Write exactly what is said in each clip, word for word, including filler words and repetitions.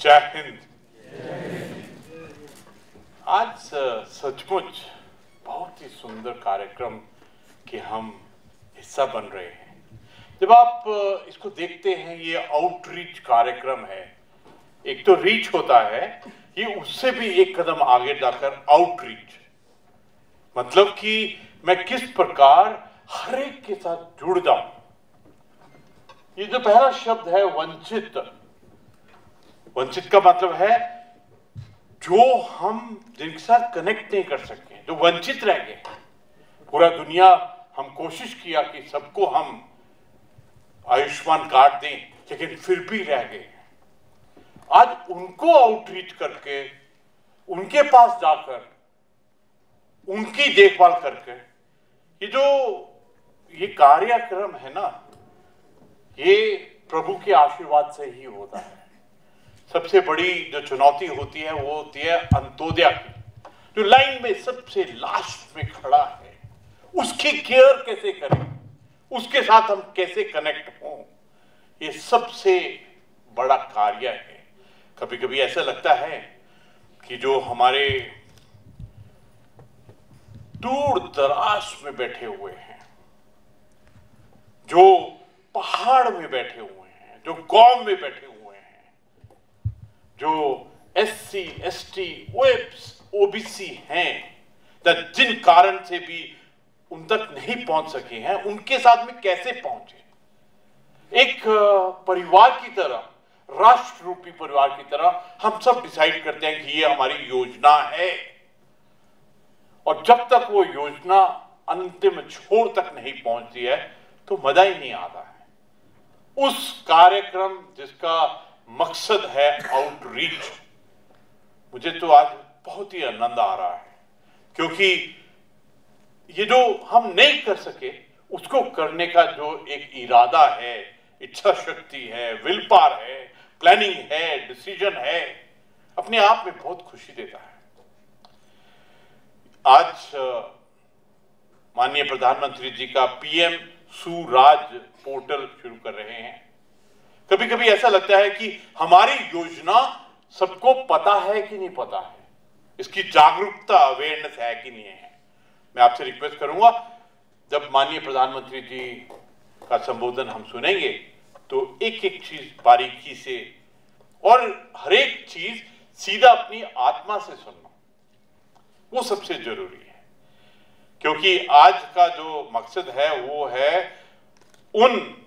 जय हिंद। आज सचमुच बहुत ही सुंदर कार्यक्रम के हम हिस्सा बन रहे हैं। जब आप इसको देखते हैं, ये आउटरीच कार्यक्रम है। एक तो रीच होता है, ये उससे भी एक कदम आगे जाकर आउटरीच, मतलब कि मैं किस प्रकार हर एक के साथ जुड़ जाऊं। ये जो पहला शब्द है वंचित, वंचित का मतलब है जो हम जिनके साथ कनेक्ट नहीं कर सके, जो वंचित रह गए। पूरा दुनिया हम कोशिश किया कि सबको हम आयुष्मान कार्ड दें, लेकिन फिर भी रह गए। आज उनको आउटरीच करके, उनके पास जाकर, उनकी देखभाल करके, ये जो ये कार्यक्रम है ना, ये प्रभु के आशीर्वाद से ही होता है। सबसे बड़ी जो चुनौती होती है वो होती है अंत्योदय की, जो लाइन में सबसे लास्ट में खड़ा है, उसकी केयर कैसे करें, उसके साथ हम कैसे कनेक्ट हों, ये सबसे बड़ा कार्य है। कभी कभी ऐसा लगता है कि जो हमारे दूर दराज में बैठे हुए हैं, जो पहाड़ में बैठे हुए हैं, जो गांव में बैठे हुए हैं, जो एससी, एसटी, ओबीसी हैं, जिन कारण से भी उन तक नहीं पहुंच सके हैं, उनके साथ में कैसे पहुंचे। एक परिवार की तरह, राष्ट्र रूपी परिवार की तरह हम सब डिसाइड करते हैं कि ये हमारी योजना है, और जब तक वो योजना अंतिम छोर तक नहीं पहुंचती है तो मजा ही नहीं आता है। उस कार्यक्रम जिसका मकसद है आउटरीच, मुझे तो आज बहुत ही आनंद आ रहा है, क्योंकि ये जो हम नहीं कर सके उसको करने का जो एक इरादा है, इच्छा शक्ति है, विल पावर है, प्लानिंग है, डिसीजन है, अपने आप में बहुत खुशी देता है। आज माननीय प्रधानमंत्री जी का पीएम सुराज पोर्टल शुरू कर रहे हैं। कभी कभी ऐसा लगता है कि हमारी योजना सबको पता है कि नहीं पता है, इसकी जागरूकता, अवेयरनेस है कि नहीं है। मैं आपसे रिक्वेस्ट करूंगा, जब माननीय प्रधानमंत्री जी का संबोधन हम सुनेंगे तो एक एक चीज बारीकी से और हर एक चीज सीधा अपनी आत्मा से सुनना, वो सबसे जरूरी है। क्योंकि आज का जो मकसद है वो है उन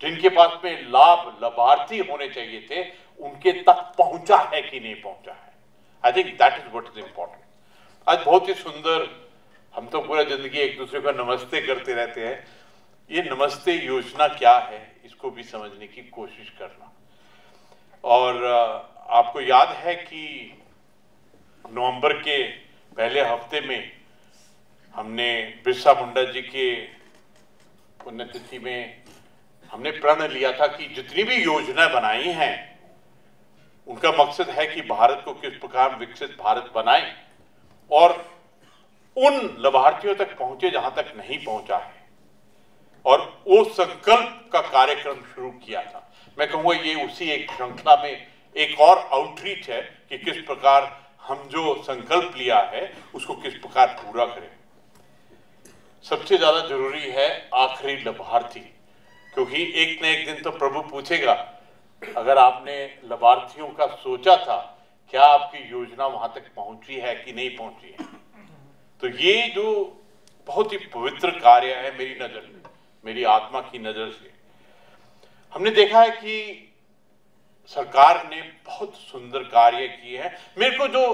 जिनके पास में लाभ, लाभार्थी होने चाहिए थे, उनके तक पहुंचा है कि नहीं पहुंचा है। I think that is what is important. आज बहुत ही सुंदर, हम तो पूरा जिंदगी एक दूसरे को नमस्ते करते रहते हैं, ये नमस्ते योजना क्या है इसको भी समझने की कोशिश करना। और आपको याद है कि नवंबर के पहले हफ्ते में हमने बिरसा मुंडा जी के पुण्यतिथि में हमने प्रण लिया था कि जितनी भी योजनाएं बनाई हैं उनका मकसद है कि भारत को किस प्रकार विकसित भारत बनाए और उन लाभार्थियों तक पहुंचे जहां तक नहीं पहुंचा है, और वो संकल्प का कार्यक्रम शुरू किया था। मैं कहूँगा ये उसी एक श्रृंखला में एक और आउटरीच है कि किस प्रकार हम जो संकल्प लिया है उसको किस प्रकार पूरा करें। सबसे ज्यादा जरूरी है आखिरी लाभार्थी, क्योंकि एक न एक दिन तो प्रभु पूछेगा, अगर आपने लाभार्थियों का सोचा था, क्या आपकी योजना वहां तक पहुंची है कि नहीं पहुंची है। तो ये जो बहुत ही पवित्र कार्य है, मेरी नजर में, मेरी आत्मा की नजर से हमने देखा है कि सरकार ने बहुत सुंदर कार्य किए हैं। मेरे को जो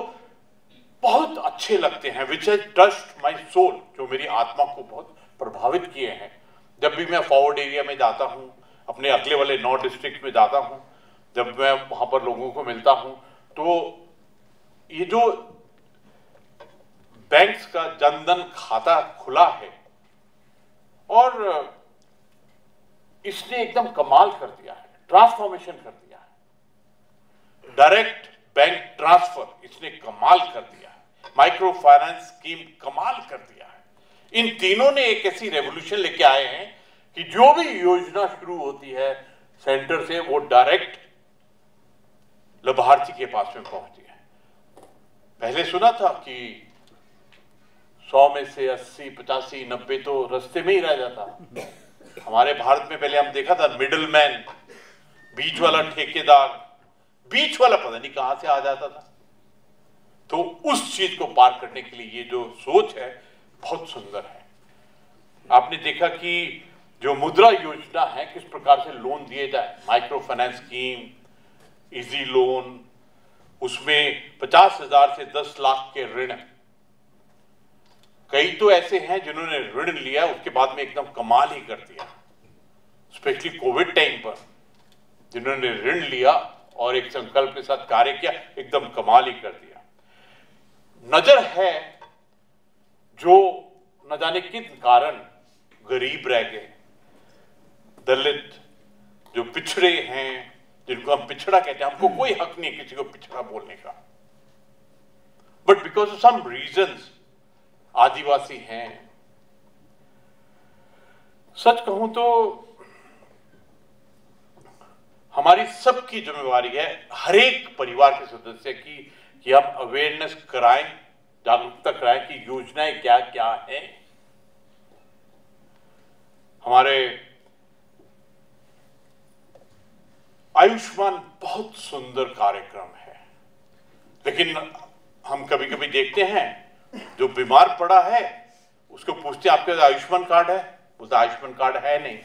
बहुत अच्छे लगते हैं, which has touched my soul, जो मेरी आत्मा को बहुत प्रभावित किए हैं। जब भी मैं फॉरवर्ड एरिया में जाता हूँ, अपने अगले वाले नौ डिस्ट्रिक्ट में जाता हूँ, जब मैं वहाँ पर लोगों को मिलता हूँ, तो ये जो बैंक्स का जनधन खाता खुला है, और इसने एकदम कमाल कर दिया है, ट्रांसफॉर्मेशन कर दिया। डायरेक्ट बैंक ट्रांसफर इसने कमाल कर दिया है, माइक्रो फाइनेंस स्कीम कमाल कर दिया है। इन तीनों ने एक ऐसी रेवोल्यूशन लेके आए हैं कि जो भी योजना शुरू होती है सेंटर से, वो डायरेक्ट लाभार्थी के पास में पहुंचती है। पहले सुना था कि सौ में से अस्सी पचासी नब्बे तो रास्ते में ही रह जाता। हमारे भारत में पहले हम देखा था मिडल मैन, बीच वाला ठेकेदार, बीच वाला पता नहीं कहां से आ जाता था। तो उस चीज को पार करने के लिए ये जो सोच है बहुत सुंदर है। आपने देखा कि जो मुद्रा योजना है किस प्रकार से लोन दिए जाए, micro finance scheme, easy loan, उसमें पचास हजार से दस लाख के ऋण। कई तो ऐसे हैं जिन्होंने ऋण लिया उसके बाद में एकदम कमाल ही कर दिया, स्पेशली कोविड टाइम पर जिन्होंने ऋण लिया और एक संकल्प के साथ कार्य किया, एकदम कमाल ही कर दिया। नजर है जो न जाने किस कारण गरीब रह गए, दलित जो पिछड़े हैं, जिनको हम पिछड़ा कहते हैं, हमको कोई हक नहीं किसी को पिछड़ा बोलने का, but because of some reasons आदिवासी हैं। सच कहूं तो हमारी सबकी जिम्मेवारी है, हर एक परिवार के सदस्य की, कि हम अवेयरनेस कराएं, जागरूकता कराएं कि योजनाएं क्या क्या हैं। हमारे आयुष्मान बहुत सुंदर कार्यक्रम है, लेकिन हम कभी कभी देखते हैं जो बीमार पड़ा है उसको पूछते हैं आपके आयुष्मान कार्ड है, उसका आयुष्मान कार्ड है नहीं।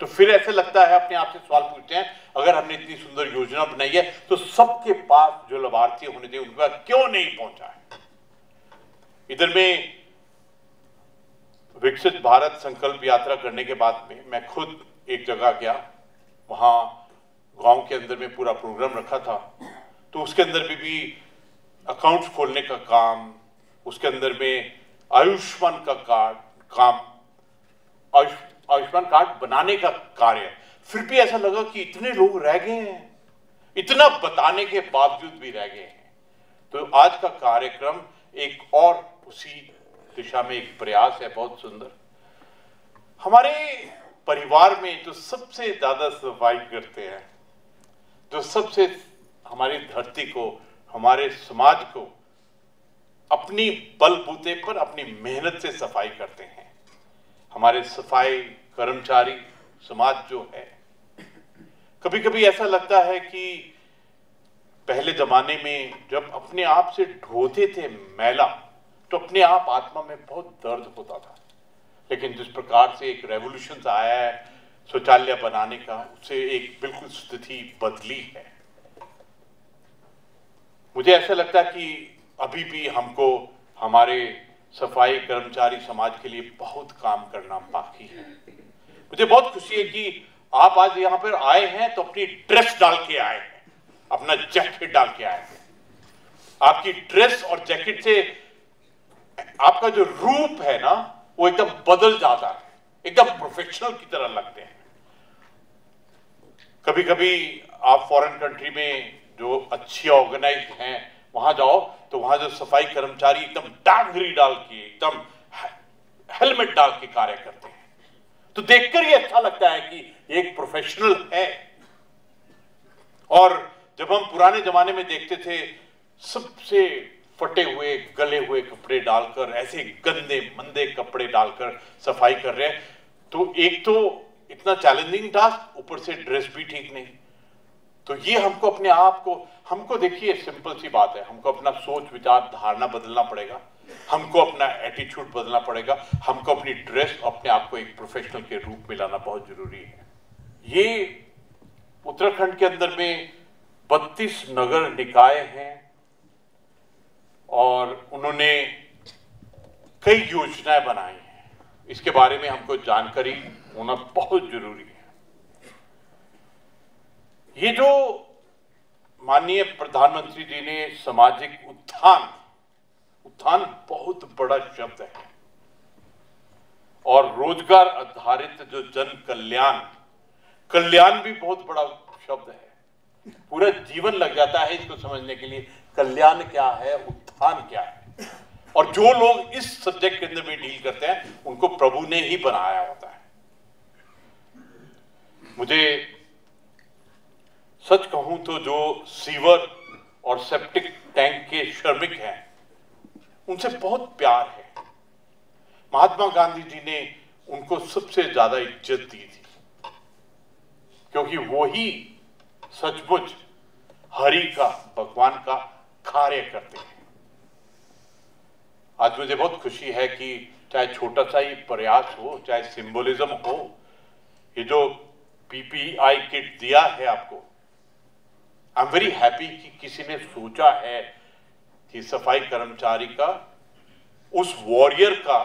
तो फिर ऐसे लगता है अपने आप से सवाल पूछते हैं, अगर हमने इतनी सुंदर योजना बनाई है तो सबके पास जो लाभार्थी होने चाहिए उनका क्यों नहीं पहुंचा है। इधर में विकसित भारत संकल्प यात्रा करने के बाद में मैं खुद एक जगह गया, वहां गांव के अंदर में पूरा प्रोग्राम रखा था। तो उसके अंदर भी, भी अकाउंट्स खोलने का काम, उसके अंदर में आयुष्मान का कार्ड काम, आयुष्मान कार्ड बनाने का कार्य। फिर भी ऐसा लगा कि इतने लोग रह गए हैं, इतना बताने के बावजूद भी रह गए हैं। तो आज का कार्यक्रम एक और उसी दिशा में एक प्रयास है, बहुत सुंदर। हमारे परिवार में जो सबसे ज्यादा सर्वाइव करते हैं, जो सबसे हमारी धरती को, हमारे समाज को अपनी बलबूते पर अपनी मेहनत से सफाई करते हैं, हमारे सफाई कर्मचारी समाज जो है। कभी कभी ऐसा लगता है कि पहले जमाने में जब अपने आप से ढोते थे मैला तो अपने आप आत्मा में बहुत दर्द होता था, लेकिन जिस प्रकार से एक रेवोल्यूशन आया है शौचालय बनाने का, उससे एक बिल्कुल स्थिति बदली है। मुझे ऐसा लगता है कि अभी भी हमको हमारे सफाई कर्मचारी समाज के लिए बहुत काम करना बाकी है। मुझे बहुत खुशी है कि आप आज यहाँ पर आए हैं तो अपनी ड्रेस डाल के आए हैं, अपना जैकेट डाल के आए हैं। आपकी ड्रेस और जैकेट से आपका जो रूप है ना वो एकदम बदल जाता है, एकदम प्रोफेशनल की तरह लगते हैं। कभी कभी आप फॉरेन कंट्री में जो अच्छी ऑर्गेनाइज्ड हैं वहां जाओ तो वहां जो सफाई कर्मचारी एकदम डांगरी डाल के, एकदम हेलमेट डाल के कार्य करते हैं, तो देखकर ये अच्छा लगता है कि एक प्रोफेशनल है। और जब हम पुराने जमाने में देखते थे सबसे फटे हुए गले हुए कपड़े डालकर, ऐसे गंदे मंदे कपड़े डालकर सफाई कर रहे हैं, तो एक तो इतना चैलेंजिंग टास्क, ऊपर से ड्रेस भी ठीक नहीं। तो ये हमको अपने आप को, हमको देखिए सिंपल सी बात है, हमको अपना सोच विचार धारणा बदलना पड़ेगा, हमको अपना एटीट्यूड बदलना पड़ेगा, हमको अपनी ड्रेस, अपने आप को एक प्रोफेशनल के रूप में लाना बहुत जरूरी है। ये उत्तराखंड के अंदर में बत्तीस नगर निकाय हैं और उन्होंने कई योजनाएं बनाई हैं। इसके बारे में हमको जानकारी होना बहुत जरूरी है। ये जो माननीय प्रधानमंत्री जी ने सामाजिक उत्थान, उत्थान बहुत बड़ा शब्द है, और रोजगार आधारित जो जन कल्याण, कल्याण भी बहुत बड़ा शब्द है। पूरा जीवन लग जाता है इसको समझने के लिए, कल्याण क्या है, उत्थान क्या है। और जो लोग इस सब्जेक्ट के अंदर में डील करते हैं उनको प्रभु ने ही बनाया होता है। मुझे सच कहूं तो जो सीवर और सेप्टिक टैंक के श्रमिक हैं, उनसे बहुत प्यार है। महात्मा गांधी जी ने उनको सबसे ज्यादा इज्जत दी थी, क्योंकि वो ही सचमुच हरि का, भगवान का कार्य करते हैं। आज मुझे बहुत खुशी है कि चाहे छोटा सा ही प्रयास हो, चाहे सिंबोलिज्म हो, ये जो पीपीई किट दिया है आपको, आई एम वेरी हैप्पी कि किसी ने सोचा है कि सफाई कर्मचारी का, उस वॉरियर का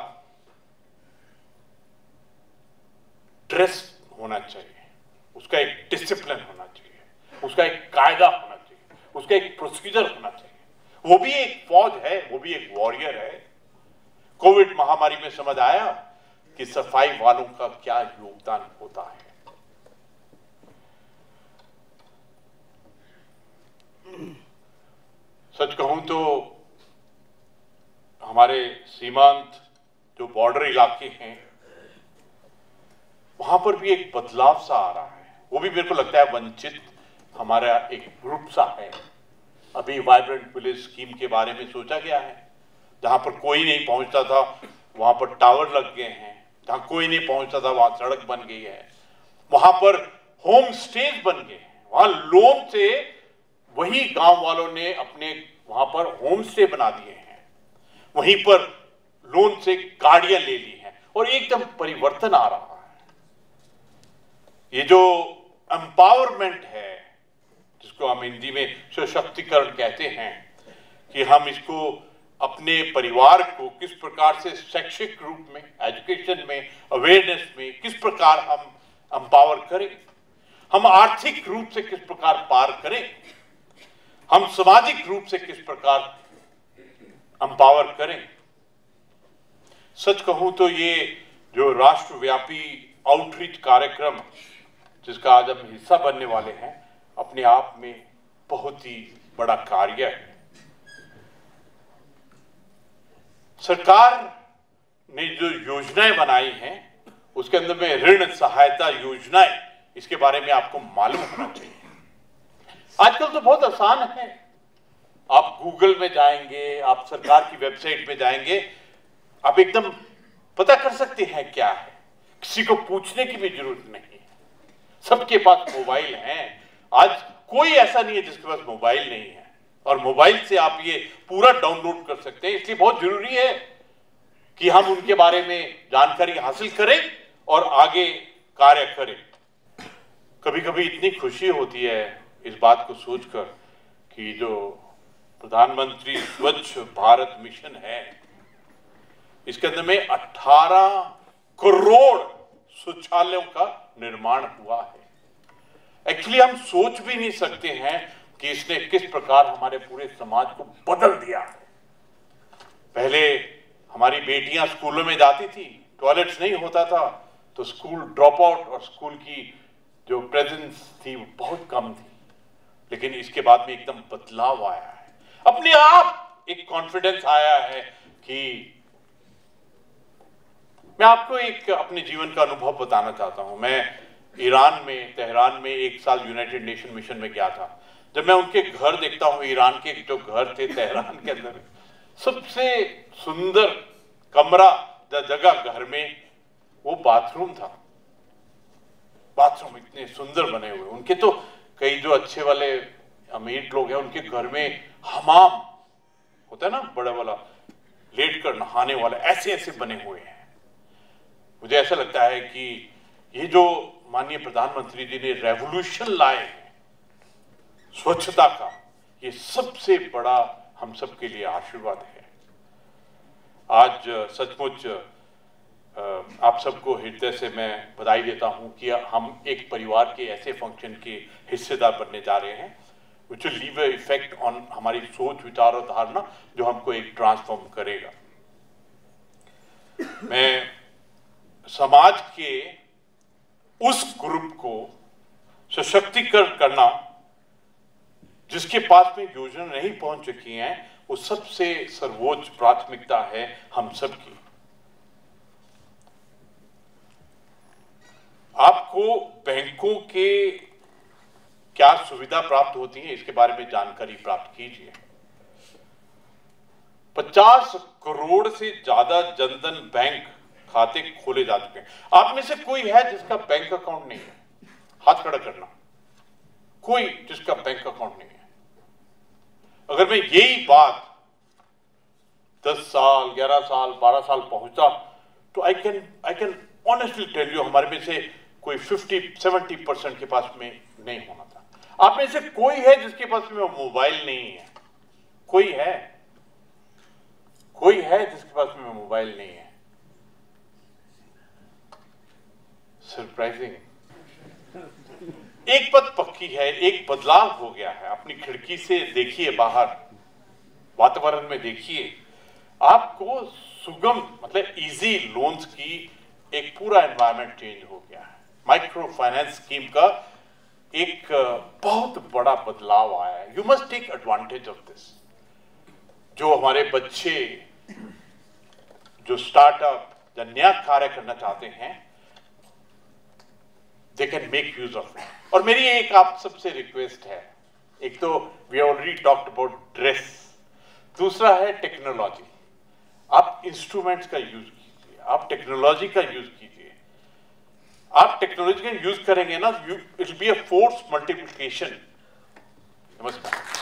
ड्रेस होना चाहिए, उसका एक डिसिप्लिन होना चाहिए, उसका एक कायदा होना चाहिए, उसका एक प्रोसीजर होना चाहिए। वो भी एक फौज है, वो भी एक वॉरियर है। कोविड महामारी में समझ आया कि सफाई वालों का क्या योगदान होता है। सच कहूं तो हमारे सीमांत जो बॉर्डर इलाके हैं, वहां पर भी एक बदलाव सा आ रहा है। वो भी मेरे को लगता है वंचित हमारा एक ग्रुप सा है। अभी वाइब्रेंट विलेज स्कीम के बारे में सोचा गया है, जहां पर कोई नहीं पहुंचता था वहां पर टावर लग गए हैं, जहां कोई नहीं पहुंचता था वहां सड़क बन गई है, वहां पर होम स्टेज बन गए हैं। वहां लोन से वही गांव वालों ने अपने वहां पर होम स्टे बना दिए हैं, वहीं पर लोन से गाड़ियां ले ली हैं, और एकदम परिवर्तन आ रहा है। ये जो एम्पावरमेंट है, जिसको हम हिंदी में सशक्तिकरण कहते हैं, कि हम इसको अपने परिवार को किस प्रकार से शैक्षिक रूप में, एजुकेशन में, अवेयरनेस में किस प्रकार हम एम्पावर करें, हम आर्थिक रूप से किस प्रकार पार करें, हम सामाजिक रूप से किस प्रकार एम्पावर करें। सच कहूं तो ये जो राष्ट्रव्यापी आउटरीच कार्यक्रम जिसका आज हम हिस्सा बनने वाले हैं, अपने आप में बहुत ही बड़ा कार्य है। सरकार ने जो योजनाएं बनाई हैं, उसके अंदर में ऋण सहायता योजनाएं, इसके बारे में आपको मालूम होना चाहिए। आजकल तो बहुत आसान है, आप गूगल में जाएंगे, आप सरकार की वेबसाइट पे जाएंगे, आप एकदम पता कर सकते हैं क्या है, किसी को पूछने की भी जरूरत नहीं। सबके पास मोबाइल हैं, आज कोई ऐसा नहीं है जिसके पास मोबाइल नहीं है, और मोबाइल से आप ये पूरा डाउनलोड कर सकते हैं। इसलिए बहुत जरूरी है कि हम उनके बारे में जानकारी हासिल करें और आगे कार्य करें। कभी कभी इतनी खुशी होती है इस बात को सोचकर कि जो प्रधानमंत्री स्वच्छ भारत मिशन है, इसके अंदर में अठारह करोड़ शौचालयों का निर्माण हुआ है। एक्चुअली हम सोच भी नहीं सकते हैं कि इसने किस प्रकार हमारे पूरे समाज को बदल दिया है। पहले हमारी बेटियां स्कूलों में जाती थी, टॉयलेट्स नहीं होता था, तो स्कूल ड्रॉप आउट और स्कूल की जो प्रेजेंस थी वो बहुत कम थी। लेकिन इसके बाद में एकदम बदलाव आया है, अपने आप एक कॉन्फिडेंस आया है। कि मैं आपको एक अपने जीवन का अनुभव बताना चाहता हूं। मैं ईरान में, तेहरान में एक साल यूनाइटेड नेशन मिशन में गया था। जब मैं उनके घर देखता हूँ, ईरान के जो घर थे तेहरान के अंदर, सबसे सुंदर कमरा जगह घर में वो बाथरूम था। बाथरूम इतने सुंदर बने हुए, उनके तो कई जो अच्छे वाले अमीर लोग हैं उनके घर में हमाम होता है ना, बड़ा वाला लेट कर नहाने वाला, ऐसे ऐसे बने हुए हैं। मुझे ऐसा लगता है कि ये जो माननीय प्रधानमंत्री जी ने रेवोल्यूशन लाए स्वच्छता का, ये सबसे बड़ा हम सबके लिए आशीर्वाद है। आज सचमुच आप सबको हृदय से मैं बधाई देता हूं कि हम एक परिवार के ऐसे फंक्शन के हिस्सेदार बनने जा रहे हैं which will leave a effect on हमारी सोच, विचार और धारणा, जो हमको एक ट्रांसफॉर्म करेगा। मैं समाज के उस ग्रुप को सशक्तिकरण करना जिसके पास में योजना नहीं पहुंच चुकी है, वो सबसे सर्वोच्च प्राथमिकता है हम सबकी। आपको बैंकों के क्या सुविधा प्राप्त होती है, इसके बारे में जानकारी प्राप्त कीजिए। पचास करोड़ से ज्यादा जनधन बैंक खाते खोले जा चुके हैं। आप में से कोई है जिसका बैंक अकाउंट नहीं है? हाथ खड़ा करना। कोई जिसका बैंक अकाउंट नहीं है। अगर मैं यही बात दस साल, ग्यारह साल, बारह साल पहुंचा तो I can I can honestly tell you हमारे में से कोई फिफ्टी सेवेंटी परसेंट के पास में नहीं होना था। आप में से कोई है जिसके पास में मोबाइल नहीं है? कोई है? कोई है जिसके पास में मोबाइल नहीं है? सरप्राइजिंग। एक बात पक्की है, एक बदलाव हो गया है। अपनी खिड़की से देखिए बाहर, वातावरण में देखिए, आपको सुगम मतलब इजी लोन्स की एक पूरा एनवायरनमेंट चेंज हो गया है। माइक्रो फाइनेंस स्कीम का एक बहुत बड़ा बदलाव आया है। You must take advantage of this. जो हमारे बच्चे जो स्टार्टअप या नया कार्य करना चाहते हैं, they can make use of it. और मेरी एक आप सबसे रिक्वेस्ट है, एक तो we already talked about dress, दूसरा है टेक्नोलॉजी। आप इंस्ट्रूमेंट्स का यूज कीजिए, आप टेक्नोलॉजी का यूज कीजिए। आप टेक्नोलॉजी का यूज करेंगे ना, it will be a force multiplication. नमस्कार।